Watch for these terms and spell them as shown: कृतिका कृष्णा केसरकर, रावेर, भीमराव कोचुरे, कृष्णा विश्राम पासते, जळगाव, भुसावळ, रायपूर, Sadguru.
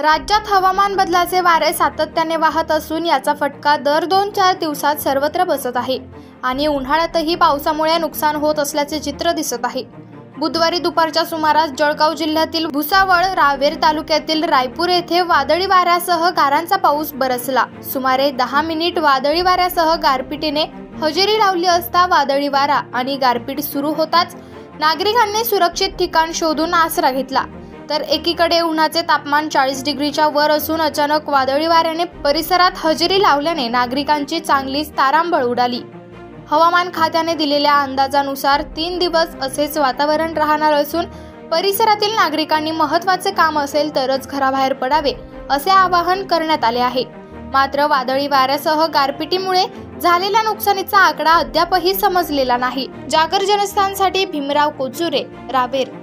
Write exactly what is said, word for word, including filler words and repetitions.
राज्यात हवामान बदलाचे वारे सातत्याने वाहत असून याचा फटका दर दोन चार दिवसात सर्वत्र बसत आहे आणि उन्हाळ्यातही पावसामुळे नुकसान होत असल्याचे चित्र दिसत आहे। बुधवारी दुपारच्या सुमारास जळगाव जिल्ह्यातील भुसावळ रावेर तालुक्यातील रायपूर येथे वादळी वाऱ्यासह गारांचा पाऊस बरसला। सुमारे दहा मिनिट वादळी वाऱ्यासह गारपिटीने हजेरी लावली असता वादळी वारा आणि गारपीट सुरू होताच नागरिकांनी सुरक्षित ठिकाण शोधून आसरा घेतला। तर एकीकडे उन्हाचे तापमान चाळीस डिग्रीच्या वर असून अचानक वादळी वाऱ्याने परिसरात हजेरी लावल्याने नागरिकांची चांगलीच तारांबळ उडाली। हवामान खात्याने दिलेल्या अंदाजानुसार तीन दिवस असेच वातावरण राहणार असून परिसरातील नागरिकांनी महत्त्वाचे काम असेल तरच घराबाहेर पडावे असे आवाहन करण्यात आले आहे। मात्र वादळी वाऱ्यासह गारपिटीमुळे झालेल्या नुकसानीचा आकडा अद्यापही समजलेला नाही। जागर जनस्थानसाठी भीमराव कोचुरे, रावेर।